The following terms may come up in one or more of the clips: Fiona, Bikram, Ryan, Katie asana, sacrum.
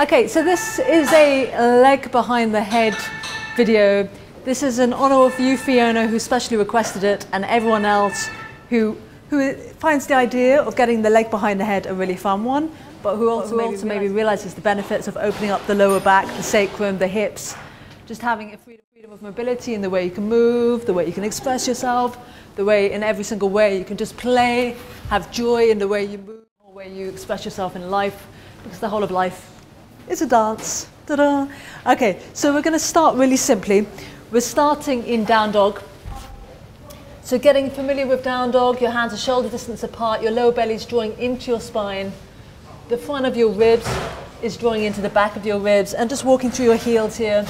Okay, so this is a leg behind the head video. This is in honor of you, Fiona, who specially requested it, and everyone else who finds the idea of getting the leg behind the head a really fun one, but who also maybe realizes the benefits of opening up the lower back, the sacrum, the hips, just having a freedom of mobility in the way you can move, the way you can express yourself, the way in every single way you can just play, have joy in the way you move, or way you express yourself in life, because the whole of life is a dance. Ta-da. Okay, so we're going to start really simply. We're starting in down dog. So getting familiar with down dog, your hands are shoulder distance apart, your lower belly is drawing into your spine. The front of your ribs is drawing into the back of your ribs, and just walking through your heels here,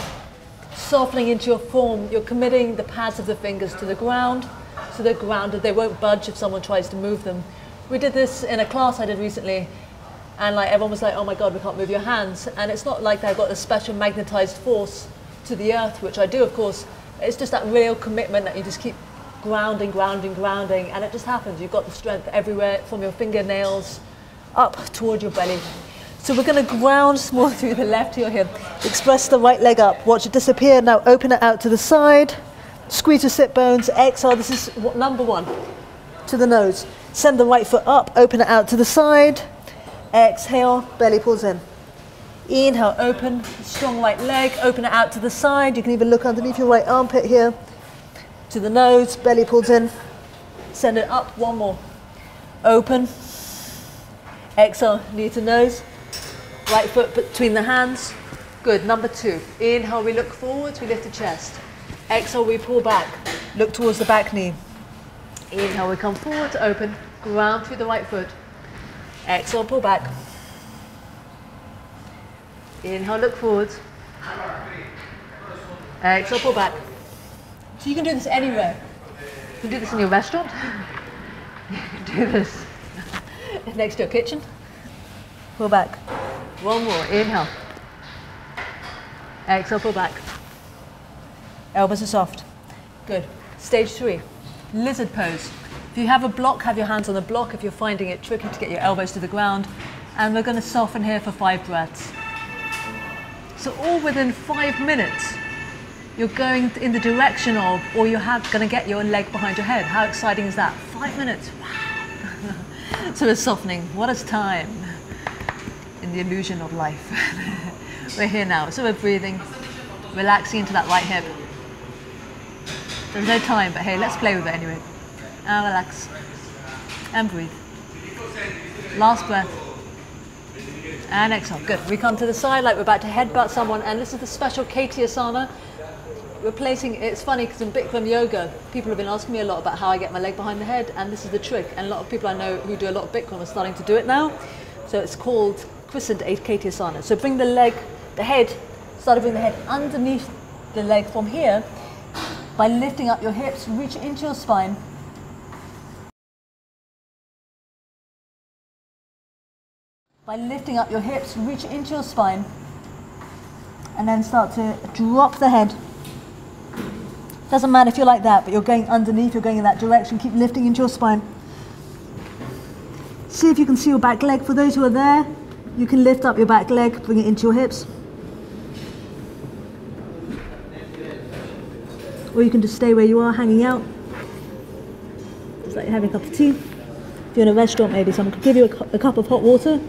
softening into your form. You're committing the pads of the fingers to the ground, so they're grounded. They won't budge if someone tries to move them. We did this in a class I did recently, and like everyone was like, oh my God, we can't move your hands. And it's not like they've got a special magnetized force to the earth, which I do, of course. It's just that real commitment that you just keep grounding, grounding, grounding, and it just happens. You've got the strength everywhere from your fingernails up toward your belly. So we're going to ground more through the left heel here. Express the right leg up. Watch it disappear. Now open it out to the side. Squeeze your sit bones. Exhale. This is number one. To the nose. Send the right foot up. Open it out to the side. Exhale, belly pulls in. Inhale, open, strong right leg, open it out to the side. You can even look underneath your right armpit here. To the nose, belly pulls in. Send it up, one more. Open. Exhale, knee to nose. Right foot between the hands. Good, number two. Inhale, we look forwards, we lift the chest. Exhale, we pull back. Look towards the back knee. Inhale, we come forward, open, ground through the right foot. Exhale, pull back. Inhale, look forwards. Exhale, pull back. So you can do this anywhere. You can do this in your restaurant. You can do this next to your kitchen. Pull back. One more. Inhale. Exhale, pull back. Elbows are soft. Good. Stage three. Lizard pose. If you have a block, have your hands on the block if you're finding it tricky to get your elbows to the ground. And we're going to soften here for 5 breaths. So all within 5 minutes, you're going in the direction of, or you're going to get your leg behind your head. How exciting is that? 5 minutes. Wow. So we're softening. What is time in the illusion of life? We're here now. So we're breathing, relaxing into that right hip. There's no time, but hey, let's play with it anyway. And relax, and breathe. Last breath, and exhale. Good, we come to the side like we're about to headbutt someone, and this is the special Katie asana, replacing, it's funny because in Bikram yoga, people have been asking me a lot about how I get my leg behind the head, and this is the trick, and a lot of people I know who do a lot of Bikram are starting to do it now, so it's called, christened Katie asana. So bring the leg, the head, start to bring the head underneath the leg from here, by lifting up your hips, reach into your spine, reach into your spine, and then start to drop the head. Doesn't matter if you're like that, but you're going underneath, you're going in that direction. Keep lifting into your spine. See if you can see your back leg. For those who are there, you can lift up your back leg, bring it into your hips. Or you can just stay where you are, hanging out. It's like having a cup of tea. If you're in a restaurant, maybe someone could give you a cup of hot water.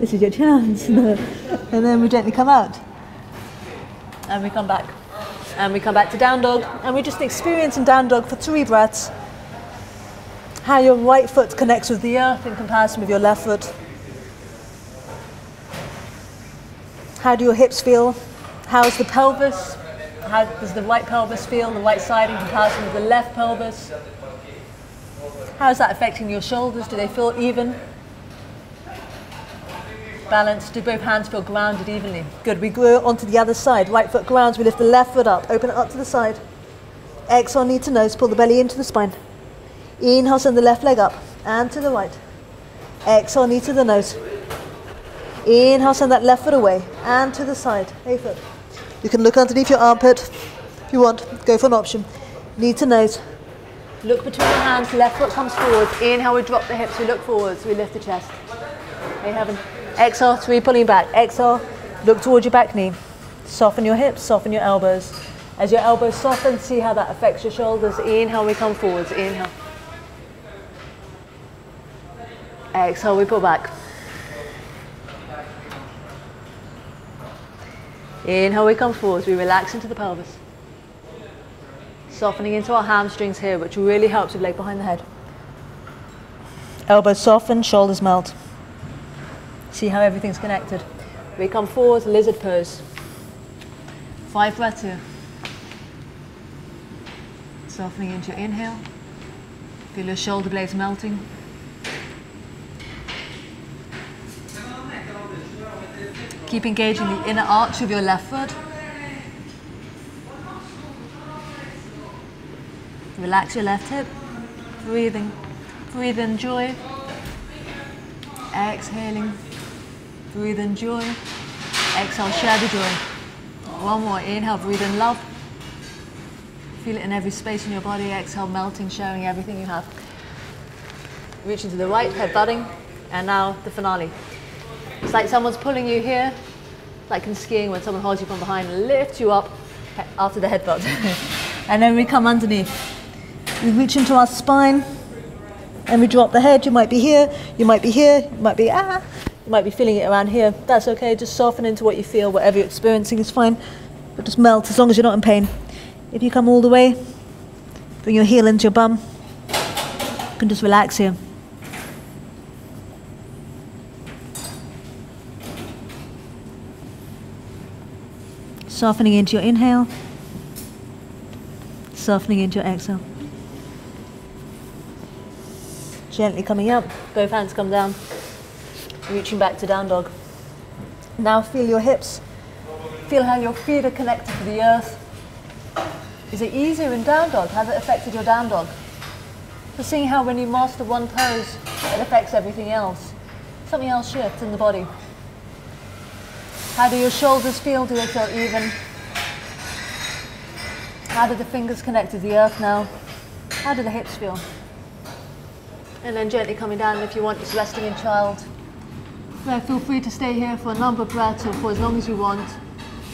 This is your chance. No. And then we gently come out, and we come back, and we come back to down dog, and we just experience in down dog for 3 breaths how your right foot connects with the earth in comparison with your left foot. How do your hips feel? How's the pelvis? How does the right pelvis feel, the right side in comparison with the left pelvis? How is that affecting your shoulders? Do they feel even? Balance. Do both hands feel grounded evenly? Good. We go onto the other side. Right foot grounds. We lift the left foot up. Open it up to the side. Exhale, knee to nose. Pull the belly into the spine. Inhale, send the left leg up and to the right. Exhale, knee to the nose. Inhale, send that left foot away and to the side. A foot. You can look underneath your armpit if you want. Go for an option. Knee to nose. Look between your hands. Left foot comes forward. Inhale, we drop the hips. We look forwards. We lift the chest. Hey, heaven. Exhale, three, pulling back. Exhale, look towards your back knee. Soften your hips, soften your elbows. As your elbows soften, see how that affects your shoulders. Inhale, we come forwards. Inhale. Exhale, we pull back. Inhale, we come forwards. We relax into the pelvis. Softening into our hamstrings here, which really helps with leg behind the head. Elbows soften, shoulders melt. See how everything's connected. We come forwards, lizard pose. 5 breaths here. Softening into your inhale. Feel your shoulder blades melting. Keep engaging the inner arch of your left foot. Relax your left hip. Breathing. Breathe in joy. Exhaling. Breathe in joy. Exhale, share the joy. One more. Inhale, breathe in love. Feel it in every space in your body. Exhale, melting, sharing everything you have. Reaching to the right, head butting. And now the finale. It's like someone's pulling you here, like in skiing when someone holds you from behind and lifts you up after the headbutt. And then we come underneath. We reach into our spine and we drop the head. You might be here, you might be here, you might be you might be feeling it around here. That's okay, just soften into what you feel. Whatever you're experiencing is fine, but just melt as long as you're not in pain. If you come all the way, bring your heel into your bum. You can just relax here. Softening into your inhale, softening into your exhale. Gently coming up, both hands come down, reaching back to down dog. Now feel your hips, feel how your feet are connected to the earth. Is it easier in down dog? Has it affected your down dog? So seeing how when you master one pose, it affects everything else. Something else shifts in the body. How do your shoulders feel? Do they feel even? How do the fingers connect to the earth now? How do the hips feel? And then gently coming down, if you want, just resting in child. So feel free to stay here for a number of breaths or for as long as you want.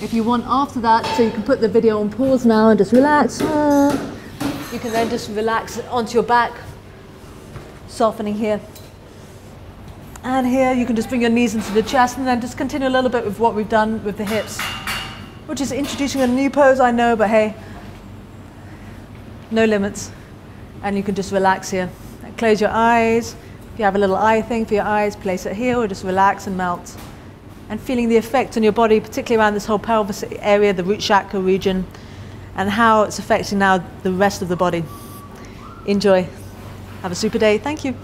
If you want after that, so you can put the video on pause now and just relax. You can then just relax onto your back, softening here. And here you can just bring your knees into the chest and then just continue a little bit with what we've done with the hips, which is introducing a new pose, I know, but hey, no limits. And you can just relax here. And close your eyes. If you have a little eye thing for your eyes, place it here or just relax and melt. And feeling the effect on your body, particularly around this whole pelvis area, the root chakra region, and how it's affecting now the rest of the body. Enjoy. Have a super day. Thank you.